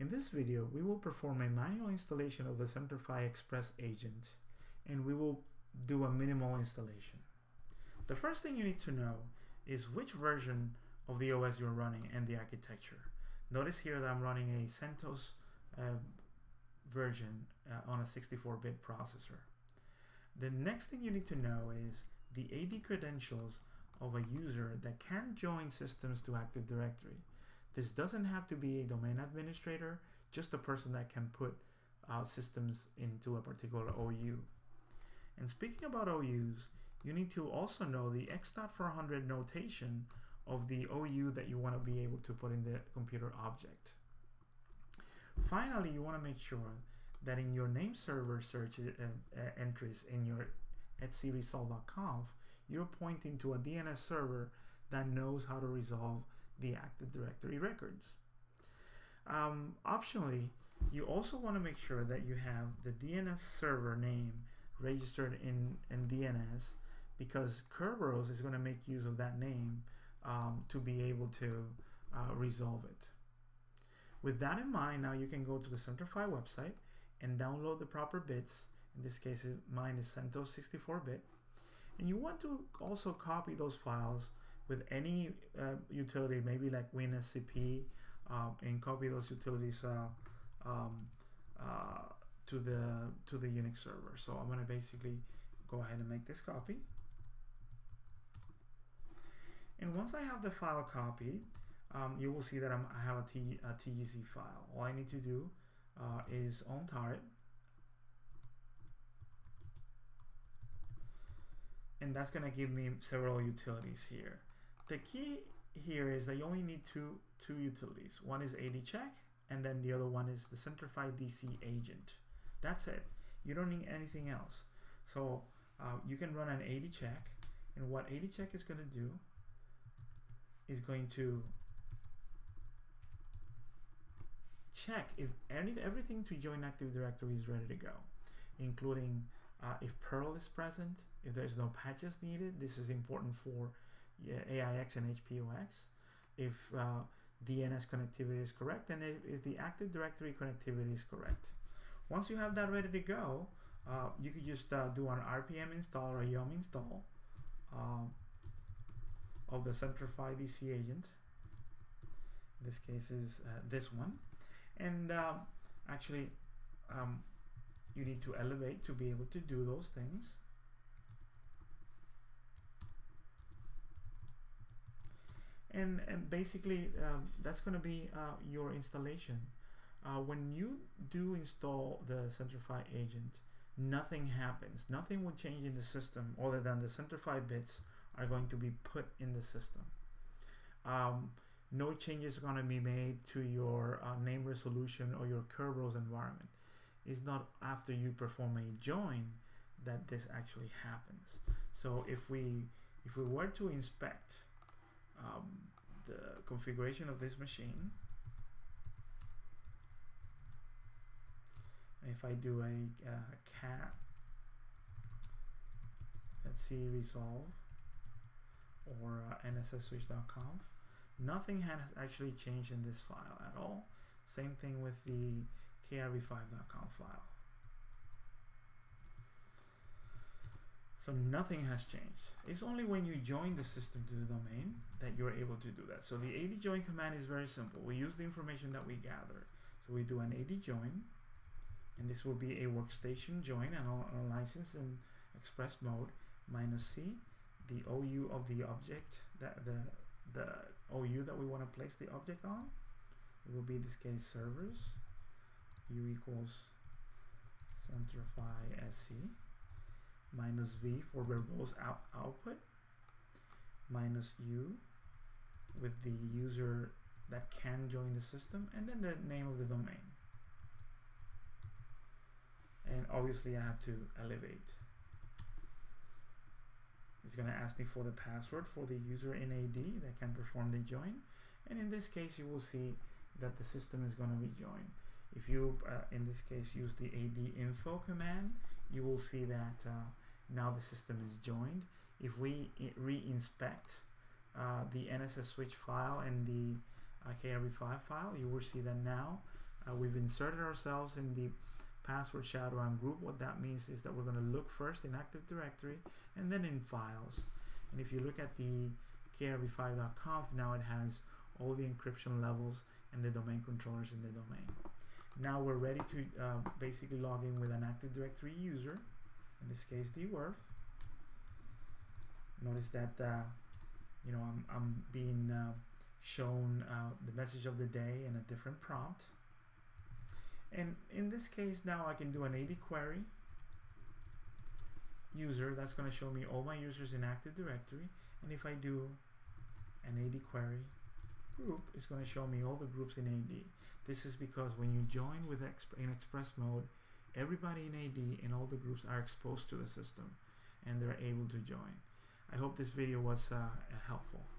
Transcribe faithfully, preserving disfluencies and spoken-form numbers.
In this video, we will perform a manual installation of the Centrify Express agent, and we will do a minimal installation. The first thing you need to know is which version of the O S you're running and the architecture. Notice here that I'm running a CentOS uh, version uh, on a sixty-four bit processor. The next thing you need to know is the A D credentials of a user that can join systems to Active Directory. This doesn't have to be a domain administrator, just a person that can put uh, systems into a particular O U. And speaking about O Us, you need to also know the X four hundred notation of the O U that you want to be able to put in the computer object. Finally, you want to make sure that in your name server search uh, uh, entries in your at c resolve dot conf, you're pointing to a D N S server that knows how to resolve the Active Directory records. Um, optionally, you also want to make sure that you have the D N S server name registered in, in D N S, because Kerberos is going to make use of that name um, to be able to uh, resolve it. With that in mind, now you can go to the Centrify website and download the proper bits. In this case, mine is CentOS sixty-four bit. And you want to also copy those files with any uh, utility, maybe like WinSCP, um, and copy those utilities uh, um, uh, to the to the Unix server. So I'm going to basically go ahead and make this copy. And once I have the file copied, um, you will see that I'm, I have a, T, a T G Z file. All I need to do uh, is untar it. And that's going to give me several utilities here. The key here is that you only need two, two utilities. One is A D check, and then the other one is the Centrify D C agent. That's it. You don't need anything else. So uh, you can run an A D check, and what A D check is going to do is going to check if any, everything to join Active Directory is ready to go, including Uh, if Perl is present, if there's no patches needed. This is important for yeah, A I X and H P O X. If uh, D N S connectivity is correct, and if, if the Active Directory connectivity is correct. Once you have that ready to go, uh, you could just uh, do an R P M install or a YUM install um, of the Centrify D C agent. In this case is uh, this one. And uh, actually, um, you need to elevate to be able to do those things. And, and basically, um, that's going to be uh, your installation. Uh, when you do install the Centrify agent, nothing happens. Nothing will change in the system other than the Centrify bits are going to be put in the system. Um, no changes are going to be made to your uh, name resolution or your Kerberos environment. It's not after you perform a join that this actually happens. So if we if we were to inspect um, the configuration of this machine, if I do a uh, cat, let's see, resolve or uh, n s s switch dot conf, nothing has actually changed in this file at all. Same thing with the k r b five dot conf file. So nothing has changed. It's only when you join the system to the domain that you're able to do that. So the A D join command is very simple. We use the information that we gather. So we do an A D join, and this will be a workstation join and on a license and express mode, minus C, the O U of the object, that the, the O U that we want to place the object on. It will be, in this case, servers. U equals Centrify S C minus V for verbose out output minus U with the user that can join the system, and then the name of the domain. And obviously I have to elevate. It's going to ask me for the password for the user in A D that can perform the join, and in this case you will see that the system is going to be joined. If you, uh, in this case, use the adinfo command, you will see that uh, now the system is joined. If we re-inspect uh, the N S S switch file and the uh, k r b five file, you will see that now uh, we've inserted ourselves in the password shadow and group. What that means is that we're going to look first in Active Directory and then in files. And if you look at the k r b five dot conf, now it has all the encryption levels and the domain controllers in the domain. Now we're ready to uh, basically log in with an Active Directory user, in this case D Worth. Notice that uh, you know I'm, I'm being uh, shown uh, the message of the day in a different prompt. And in this case now I can do an adquery user. That's going to show me all my users in Active Directory. And if I do an adquery group, it's going to show me all the groups in A D. This is because when you join with exp in Express mode, everybody in A D and all the groups are exposed to the system and they're able to join. I hope this video was uh, helpful.